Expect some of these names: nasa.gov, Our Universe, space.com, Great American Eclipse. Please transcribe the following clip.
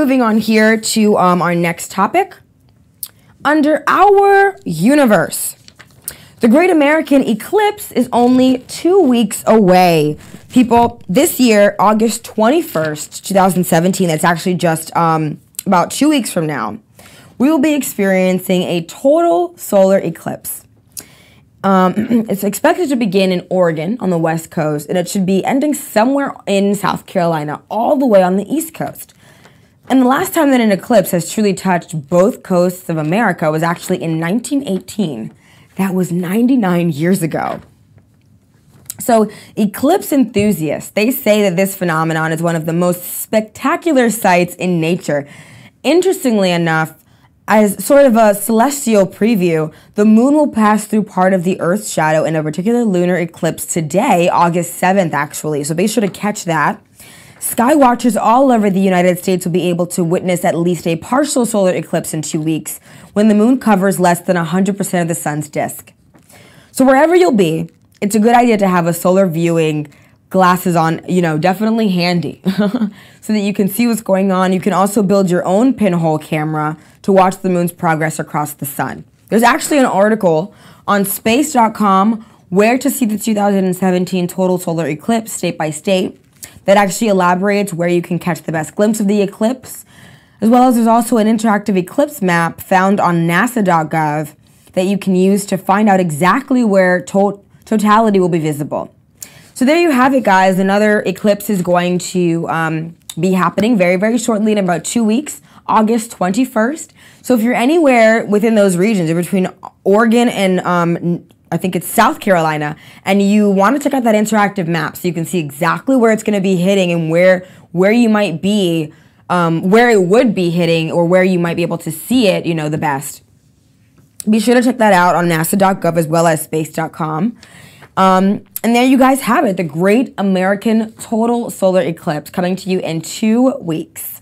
Moving on here to our next topic. Under our universe, the Great American Eclipse is only 2 weeks away. People, this year, August 21st, 2017, that's actually just about 2 weeks from now, we will be experiencing a total solar eclipse. It's expected to begin in Oregon on the West Coast, and it should be ending somewhere in South Carolina, all the way on the East Coast. And the last time that an eclipse has truly touched both coasts of America was actually in 1918. That was 99 years ago. So eclipse enthusiasts, they say that this phenomenon is one of the most spectacular sights in nature. Interestingly enough, as sort of a celestial preview, the moon will pass through part of the Earth's shadow in a particular lunar eclipse today, August 7th, actually. So be sure to catch that. Skywatchers all over the United States will be able to witness at least a partial solar eclipse in 2 weeks, when the moon covers less than 100% of the sun's disk. So wherever you'll be, it's a good idea to have a solar viewing glasses on, you know, definitely handy, so that you can see what's going on. You can also build your own pinhole camera to watch the moon's progress across the sun. There's actually an article on space.com, where to see the 2017 total solar eclipse state by state, that actually elaborates where you can catch the best glimpse of the eclipse, as well as there's also an interactive eclipse map found on nasa.gov that you can use to find out exactly where totality will be visible. So there you have it, guys. Another eclipse is going to be happening very, very shortly in about 2 weeks, August 21st. So if you're anywhere within those regions, between Oregon and I think it's South Carolina, and you want to check out that interactive map so you can see exactly where it's going to be hitting and where you might be, where it would be hitting, or where you might be able to see it, you know, the best. Be sure to check that out on nasa.gov as well as space.com. And there you guys have it, the Great American Total Solar Eclipse, coming to you in 2 weeks.